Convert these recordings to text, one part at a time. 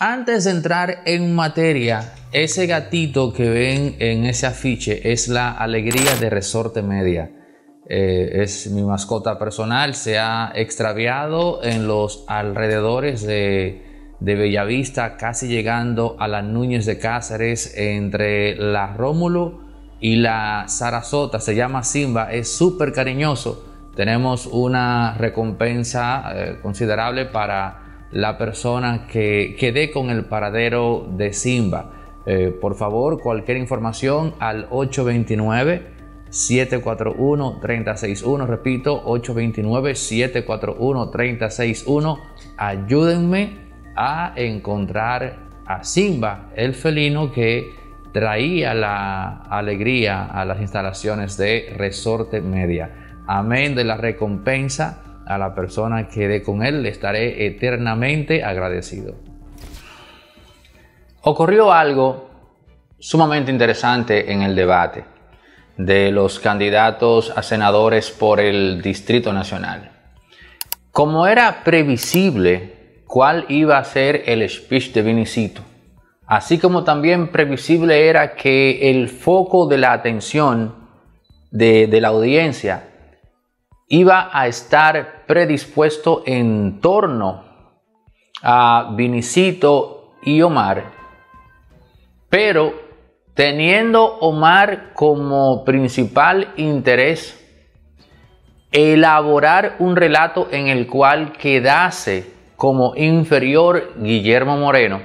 Antes de entrar en materia, ese gatito que ven en ese afiche es la alegría de Resorte Media. Es mi mascota personal, se ha extraviado en los alrededores de Bellavista, casi llegando a la Núñez de Cáceres, entre la Rómulo y la Sarasota. Se llama Simba, es súper cariñoso. Tenemos una recompensa considerable para la persona que quede con el paradero de Simba. Por favor, cualquier información al 829-741-361. Repito, 829-741-361. Ayúdenme a encontrar a Simba, el felino que traía la alegría a las instalaciones de Resorte Media. Amén de la recompensa, a la persona que dé con él le estaré eternamente agradecido. Ocurrió algo sumamente interesante en el debate de los candidatos a senadores por el Distrito Nacional. Como era previsible cuál iba a ser el speech de Vinicito, así como también previsible era que el foco de la atención de la audiencia iba a estar predispuesto en torno a Vinicito y Omar. Pero teniendo Omar como principal interés elaborar un relato en el cual quedase como inferior Guillermo Moreno,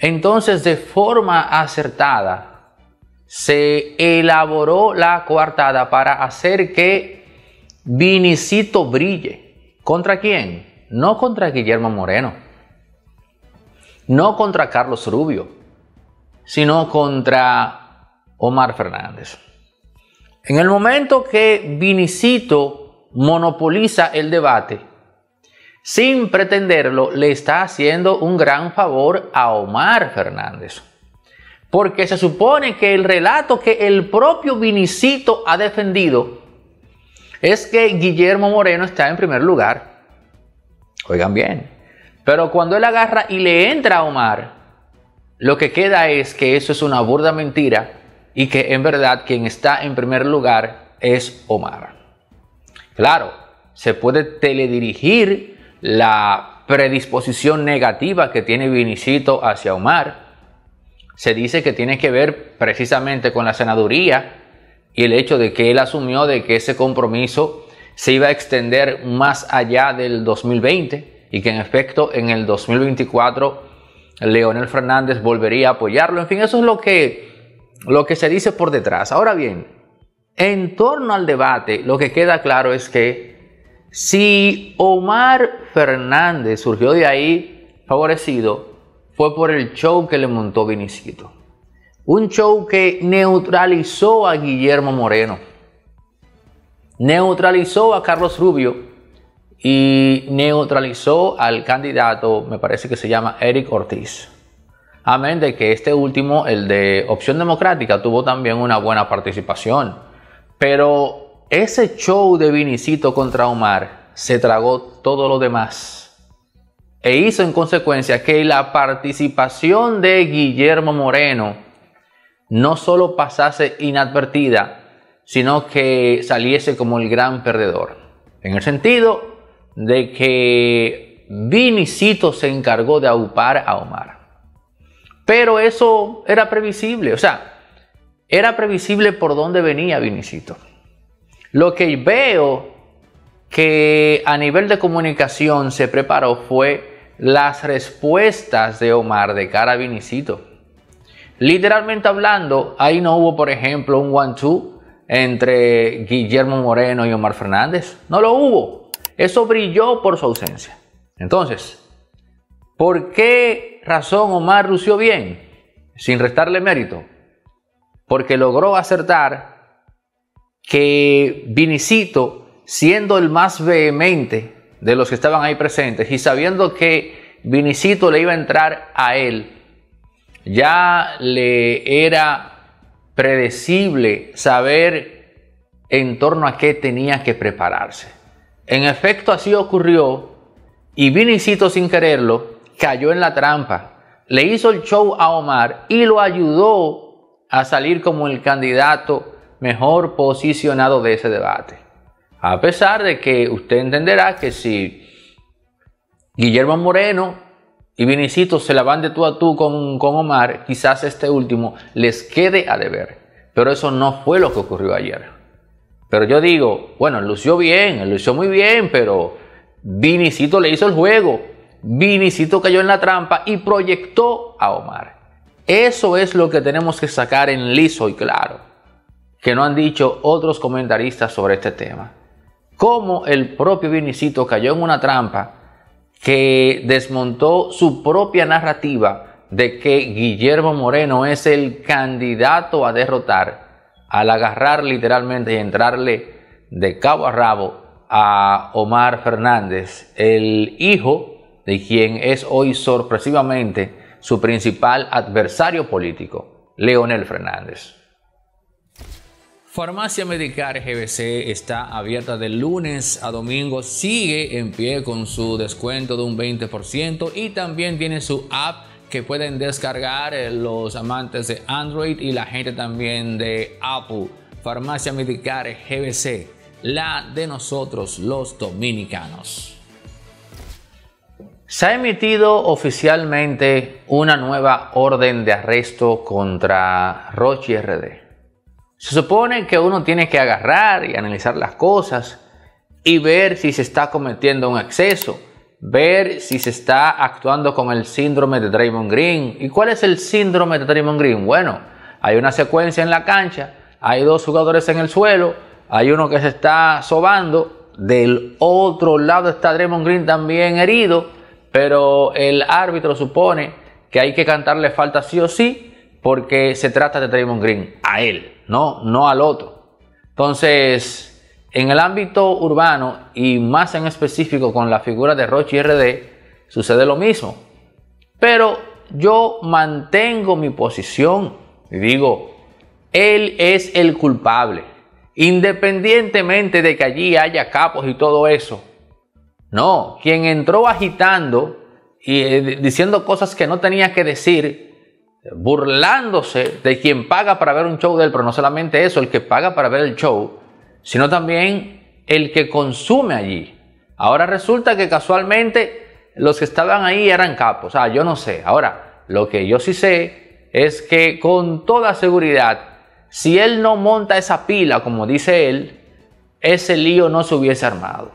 entonces de forma acertada se elaboró la coartada para hacer que Vinicito brille. ¿Contra quién? No contra Guillermo Moreno, no contra Carlos Rubio, sino contra Omar Fernández. En el momento que Vinicito monopoliza el debate, sin pretenderlo, le está haciendo un gran favor a Omar Fernández, porque se supone que el relato que el propio Vinicito ha defendido es que Guillermo Moreno está en primer lugar. Oigan bien, pero cuando él agarra y le entra a Omar, lo que queda es que eso es una burda mentira y que en verdad quien está en primer lugar es Omar. Claro, se puede teledirigir la predisposición negativa que tiene Vinicito hacia Omar. Se dice que tiene que ver precisamente con la senaduría y el hecho de que él asumió de que ese compromiso se iba a extender más allá del 2020 y que en efecto en el 2024 Leonel Fernández volvería a apoyarlo. En fin, eso es lo que se dice por detrás. Ahora bien, en torno al debate, lo que queda claro es que si Omar Fernández surgió de ahí favorecido, fue por el show que le montó Vinicito. Un show que neutralizó a Guillermo Moreno, neutralizó a Carlos Rubio y neutralizó al candidato, me parece que se llama Eric Ortiz. Amén de que este último, el de Opción Democrática, tuvo también una buena participación, pero ese show de Vinicito contra Omar se tragó todo lo demás e hizo en consecuencia que la participación de Guillermo Moreno no solo pasase inadvertida, sino que saliese como el gran perdedor. En el sentido de que Vinicito se encargó de aupar a Omar. Pero eso era previsible, o sea, era previsible por dónde venía Vinicito. Lo que veo que a nivel de comunicación se preparó fue las respuestas de Omar de cara a Vinicito. Literalmente hablando, ahí no hubo, por ejemplo, un one-two entre Guillermo Moreno y Omar Fernández. No lo hubo. Eso brilló por su ausencia. Entonces, ¿por qué razón Omar lució bien? Sin restarle mérito. Porque logró acertar que Vinicito, siendo el más vehemente de los que estaban ahí presentes y sabiendo que Vinicito le iba a entrar a él, ya le era predecible saber en torno a qué tenía que prepararse. En efecto, así ocurrió y Vinicito, sin quererlo, cayó en la trampa, le hizo el show a Omar y lo ayudó a salir como el candidato mejor posicionado de ese debate. A pesar de que usted entenderá que si Guillermo Moreno y Vinicito se la van de tú a tú con Omar, quizás este último les quede a deber. Pero eso no fue lo que ocurrió ayer. Pero yo digo, bueno, lució bien, lució muy bien, pero Vinicito le hizo el juego. Vinicito cayó en la trampa y proyectó a Omar. Eso es lo que tenemos que sacar en liso y claro, que no han dicho otros comentaristas sobre este tema. Cómo el propio Vinicito cayó en una trampa que desmontó su propia narrativa de que Guillermo Moreno es el candidato a derrotar, al agarrar literalmente y entrarle de cabo a rabo a Omar Fernández, el hijo de quien es hoy sorpresivamente su principal adversario político, Leonel Fernández. Farmacia Medicar GBC está abierta de lunes a domingo, sigue en pie con su descuento de un 20% y también tiene su app que pueden descargar los amantes de Android y la gente también de Apple. Farmacia Medicar GBC, la de nosotros los dominicanos. Se ha emitido oficialmente una nueva orden de arresto contra Rochi R.D. Se supone que uno tiene que agarrar y analizar las cosas y ver si se está cometiendo un exceso, ver si se está actuando con el síndrome de Draymond Green. ¿Y cuál es el síndrome de Draymond Green? Bueno, hay una secuencia en la cancha, hay dos jugadores en el suelo, hay uno que se está sobando, del otro lado está Draymond Green también herido, pero el árbitro supone que hay que cantarle falta sí o sí, porque se trata de Draymond Green, a él, no al otro. Entonces, en el ámbito urbano y más en específico con la figura de Rochi R.D. sucede lo mismo. Pero yo mantengo mi posición y digo, él es el culpable. Independientemente de que allí haya capos y todo eso. No, quien entró agitando y diciendo cosas que no tenía que decir, burlándose de quien paga para ver un show de él, pero no solamente eso, el que paga para ver el show, sino también el que consume allí. Ahora resulta que casualmente los que estaban ahí eran capos. Ah, yo no sé. Ahora, lo que yo sí sé es que con toda seguridad, si él no monta esa pila, como dice él, ese lío no se hubiese armado.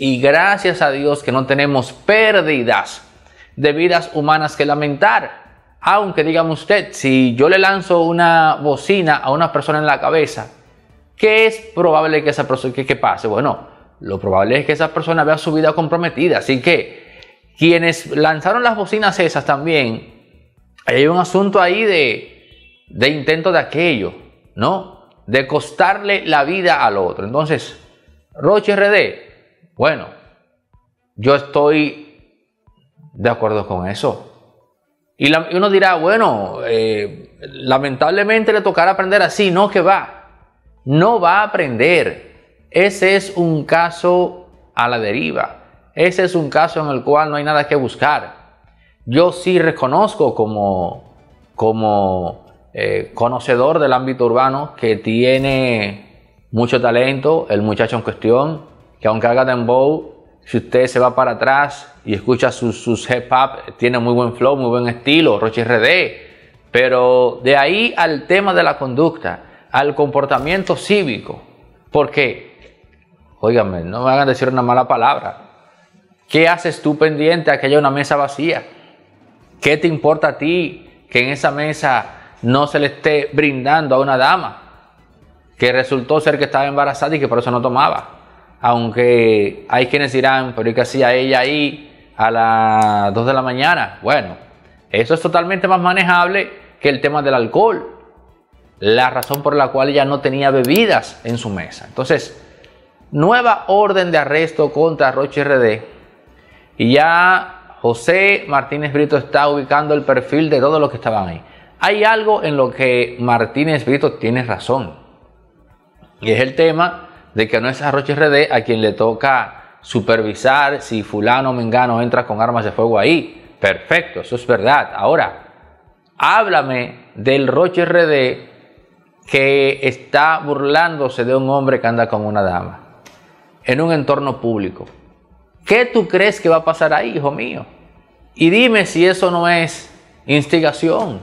Y gracias a Dios que no tenemos pérdidas de vidas humanas que lamentar. Aunque, dígame usted, si yo le lanzo una bocina a una persona en la cabeza, ¿qué es probable que esa persona que pase? Bueno, lo probable es que esa persona vea su vida comprometida. Así que quienes lanzaron las bocinas esas también, hay un asunto ahí de intento de aquello, ¿no? De costarle la vida al otro. Entonces, Rochi R.D., bueno, yo estoy de acuerdo con eso. Y uno dirá, bueno, lamentablemente le tocará aprender así. No, que va. No va a aprender. Ese es un caso a la deriva. Ese es un caso en el cual no hay nada que buscar. Yo sí reconozco como conocedor del ámbito urbano que tiene mucho talento el muchacho en cuestión, que aunque haga dembow, si usted se va para atrás y escucha sus hip hop, tiene muy buen flow, muy buen estilo, Rochi R.D. Pero de ahí al tema de la conducta, al comportamiento cívico. Porque, óigame, no me hagan decir una mala palabra. ¿Qué haces tú pendiente a que haya una mesa vacía? ¿Qué te importa a ti que en esa mesa no se le esté brindando a una dama que resultó ser que estaba embarazada y que por eso no tomaba? Aunque hay quienes dirán, pero ¿y qué hacía ella ahí a las 2 de la mañana? Bueno, eso es totalmente más manejable que el tema del alcohol. La razón por la cual ella no tenía bebidas en su mesa. Entonces, nueva orden de arresto contra Rochi R.D. Y ya José Martínez Brito está ubicando el perfil de todos los que estaban ahí. Hay algo en lo que Martínez Brito tiene razón. Y es el tema de que no es a Rochi R.D. a quien le toca supervisar si fulano o mengano entra con armas de fuego ahí. Perfecto, eso es verdad. Ahora, háblame del Rochi R.D. que está burlándose de un hombre que anda con una dama en un entorno público. ¿Qué tú crees que va a pasar ahí, hijo mío? Y dime si eso no es instigación,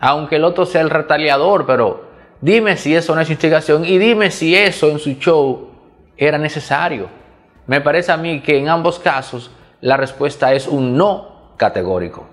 aunque el otro sea el retaliador, pero dime si eso no es instigación y dime si eso en su show era necesario. Me parece a mí que en ambos casos la respuesta es un no categórico.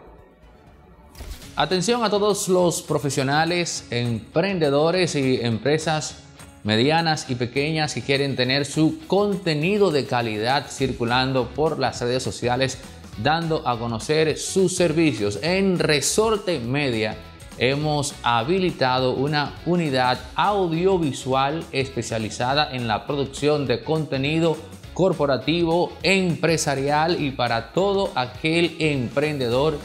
Atención a todos los profesionales, emprendedores y empresas medianas y pequeñas que quieren tener su contenido de calidad circulando por las redes sociales, dando a conocer sus servicios. En Resorte Media hemos habilitado una unidad audiovisual especializada en la producción de contenido corporativo, empresarial y para todo aquel emprendedor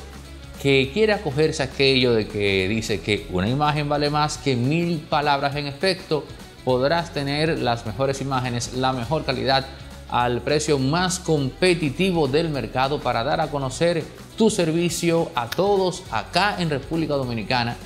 que quiere acogerse a aquello de que dice que una imagen vale más que 1000 palabras. En efecto, podrás tener las mejores imágenes, la mejor calidad al precio más competitivo del mercado para dar a conocer tu servicio a todos acá en República Dominicana.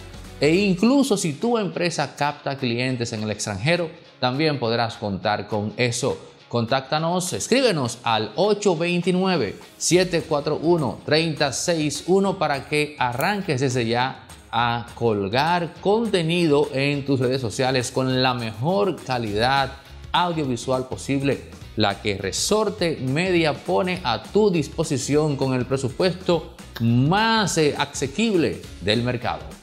E incluso si tu empresa capta clientes en el extranjero, también podrás contar con eso. Contáctanos, escríbenos al 829-741-3061 para que arranques desde ya a colgar contenido en tus redes sociales con la mejor calidad audiovisual posible, la que Resorte Media pone a tu disposición con el presupuesto más asequible del mercado.